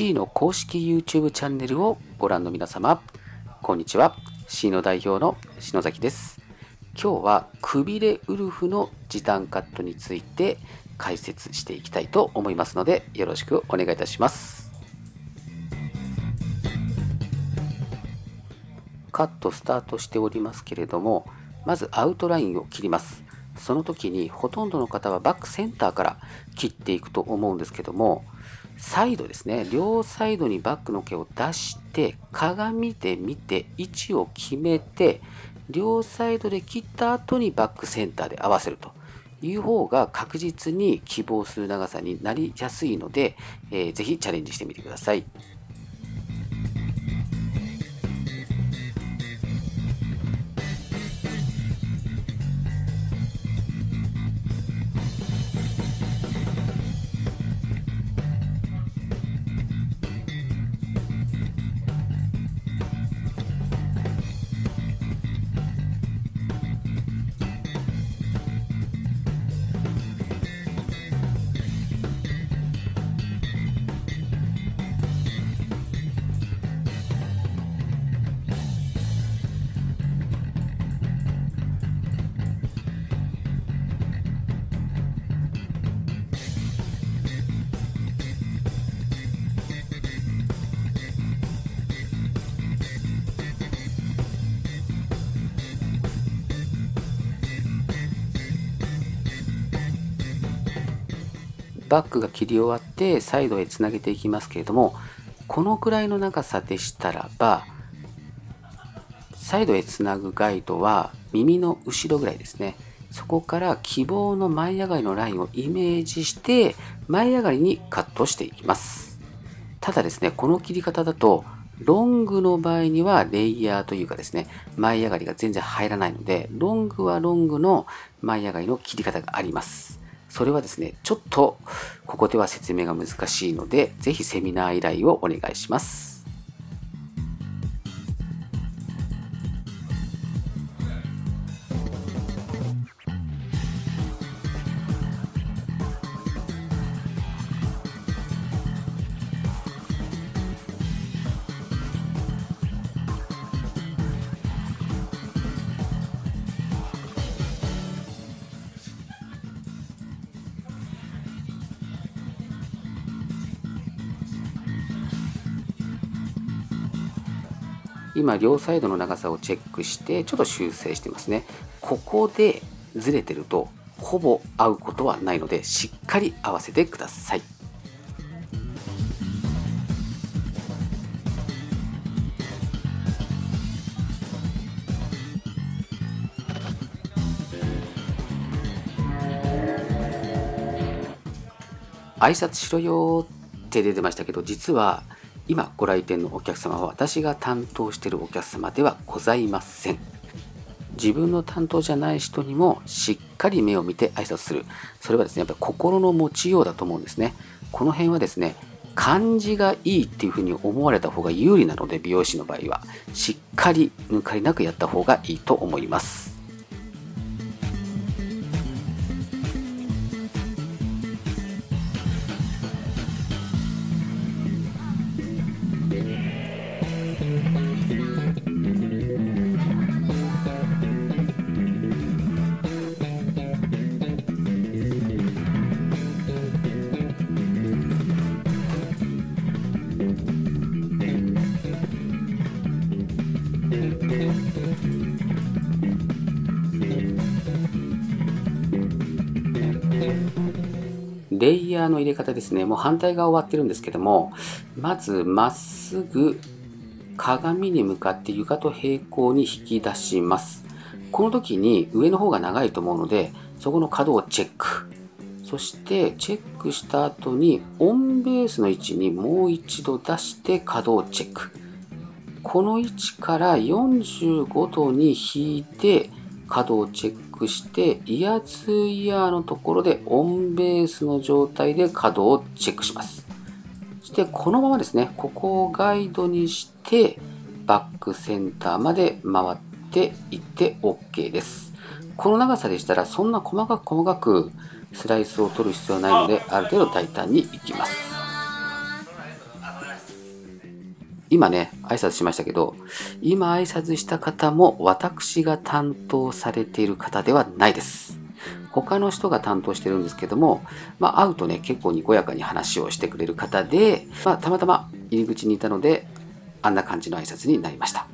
Sino 公式 YouTube チャンネルをご覧の皆様、こんにちは。Sino 代表の篠崎です。今日はくびれウルフの時短カットについて解説していきたいと思いますので、よろしくお願いいたします。カットスタートしておりますけれども、まずアウトラインを切ります。その時にほとんどの方はバックセンターから切っていくと思うんですけども、サイドですね、両サイドにバックの毛を出して鏡で見て位置を決めて、両サイドで切った後にバックセンターで合わせるという方が確実に希望する長さになりやすいので、ぜひチャレンジしてみてください。バックが切り終わってサイドへつなげていきますけれども、このくらいの長さでしたらばサイドへつなぐガイドは耳の後ろぐらいですね。そこから希望の前上がりのラインをイメージして前上がりにカットしていきます。ただですね、この切り方だとロングの場合にはレイヤーというかですね、前上がりが全然入らないので、ロングはロングの前上がりの切り方があります。それはですね、ちょっとここでは説明が難しいので、ぜひセミナー依頼をお願いします。今両サイドの長さをチェックしてちょっと修正してますね。ここでずれてるとほぼ合うことはないので、しっかり合わせてください。挨拶しろよって出てましたけど、実は今ご来店のお客様は私が担当しているお客様ではございません。自分の担当じゃない人にもしっかり目を見て挨拶する。それはですね、やっぱり心の持ちようだと思うんですね。この辺はですね、感じがいいっていうふうに思われた方が有利なので、美容師の場合はしっかり抜かりなくやった方がいいと思います。レイヤーの入れ方ですね、もう反対側終わってるんですけども、まずまっすぐ鏡に向かって床と平行に引き出します。この時に上の方が長いと思うので、そこの角をチェック。そしてチェックした後にオンベースの位置にもう一度出して角をチェック。この位置から45度に引いて角をチェックして、イヤーツーイヤーのところでオンベースの状態で角をチェックします。そしてこのままですね、ここをガイドにしてバックセンターまで回っていって OK です。この長さでしたらそんな細かく細かくスライスを取る必要はないので、ある程度大胆にいきます。今ね、挨拶しましたけど、今挨拶した方も私が担当されている方ではないです。他の人が担当してるんですけども、まあ、会うとね、結構にこやかに話をしてくれる方で、まあ、たまたま入り口にいたので、あんな感じの挨拶になりました。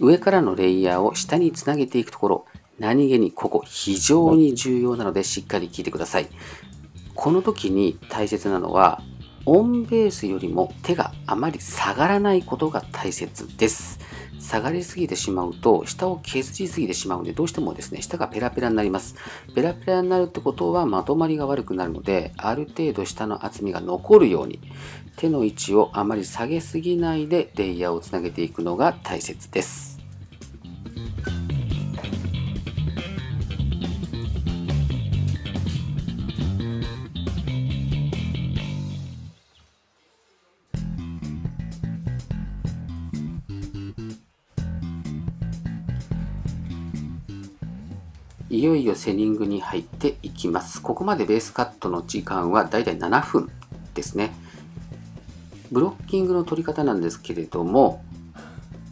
上からのレイヤーを下につなげていくところ、何気にここ非常に重要なのでしっかり聞いてください。この時に大切なのは、オンベースよりも手があまり下がらないことが大切です。下がりすぎてしまうと、下を削りすぎてしまうので、どうしてもですね、下がペラペラになります。ペラペラになるってことはまとまりが悪くなるので、ある程度下の厚みが残るように、手の位置をあまり下げすぎないでレイヤーをつなげていくのが大切です。いよいよセリングに入っていきます。ここまでベースカットの時間はだいたい7分ですね。ブロッキングの取り方なんですけれども、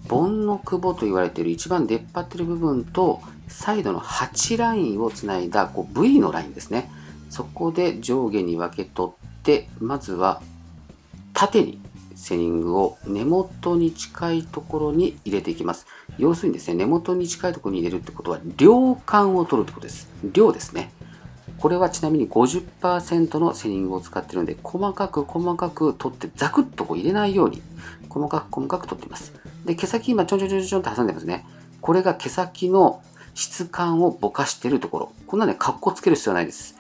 盆のくぼと言われている一番出っ張ってる部分とサイドの8ラインをつないだこう V のラインですね。そこで上下に分け取って、まずは縦にセリングを根元に近いところに入れていきます。要するにですね、根元に近いところに入れるってことは、量感を取るってことです。量ですね。これはちなみに 50% のセリングを使ってるので、細かく細かく取って、ザクッとこう入れないように、細かく細かく取っています。で、毛先今、ちょんちょんちょんちょんって挟んでますね。これが毛先の質感をぼかしているところ。こんなね、カッコつける必要はないです。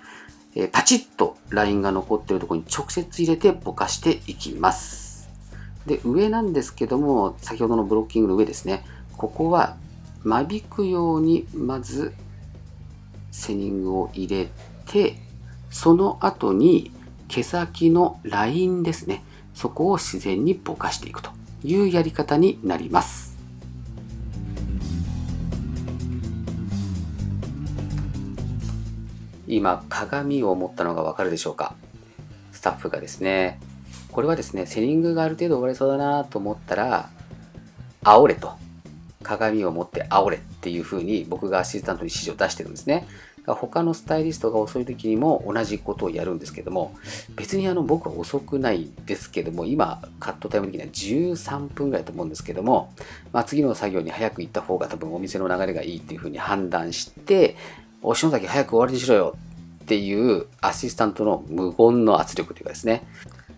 パチッとラインが残ってるところに直接入れてぼかしていきます。で、上なんですけども、先ほどのブロッキングの上ですね。ここは間引くように、まずセニングを入れて、その後に毛先のラインですね。そこを自然にぼかしていくというやり方になります。今、鏡を持ったのがわかるでしょうか。スタッフがですね、これはですね、セリングがある程度終わりそうだなと思ったら、煽れと。鏡を持って煽れっていう風に僕がアシスタントに指示を出してるんですね。他のスタイリストが遅い時にも同じことをやるんですけども、別に僕は遅くないですけども、今カットタイム的には13分ぐらいだと思うんですけども、まあ、次の作業に早く行った方が多分お店の流れがいいっていう風に判断して、おしのだけ早く終わりにしろよっていうアシスタントの無言の圧力というかですね、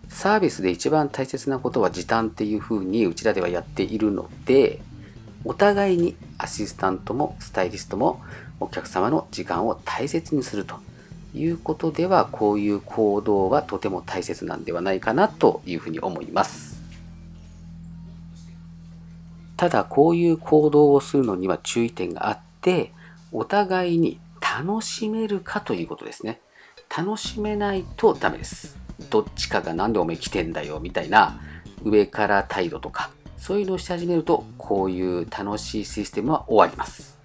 サービスで一番大切なことは時短っていう風にうちらではやっているので、お互いにアシスタントもスタイリストもお客様の時間を大切にするということでは、こういう行動はとても大切なんではないかなというふうに思います。ただ、こういう行動をするのには注意点があって、お互いに楽しめるかということですね。楽しめないとダメです。どっちかがなんでおめえ来てんだよみたいな上から態度とか、そういうのをし始めると、こういう楽しいシステムは終わります。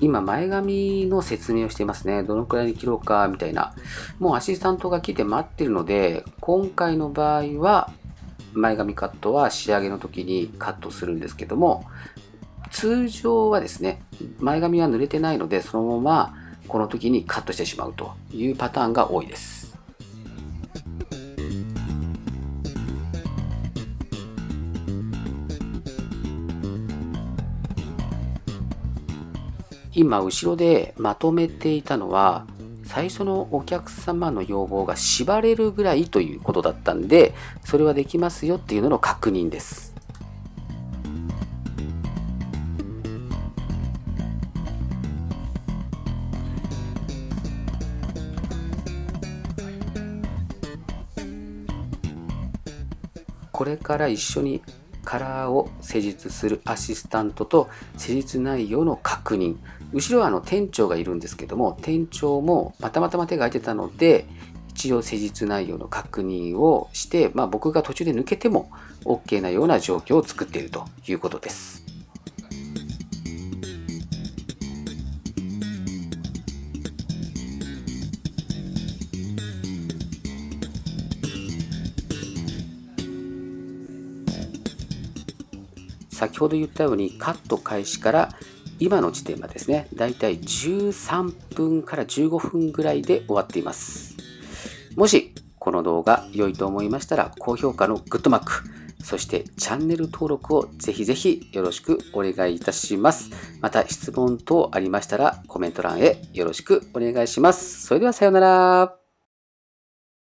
今、前髪の説明をしていますね。どのくらいに切ろうかみたいな。もうアシスタントが来て待ってるので、今回の場合は前髪カットは仕上げの時にカットするんですけども、通常はですね、前髪は濡れてないので、そのままこの時にカットしてしまうというパターンが多いです。今後ろでまとめていたのは、最初のお客様の要望が縛れるぐらいということだったんで、それはできますよっていうのの確認です。これから一緒にカラーを施術するアシスタントと施術内容の確認、後ろは店長がいるんですけども、店長もたまたま手が空いてたので一応施術内容の確認をして、僕が途中で抜けても OK なような状況を作っているということです。先ほど言ったようにカット開始から今の時点までですね、だいたい13分から15分ぐらいで終わっています。もしこの動画良いと思いましたら高評価のグッドマーク、そしてチャンネル登録をぜひぜひよろしくお願いいたします。また質問等ありましたらコメント欄へよろしくお願いします。それではさようなら。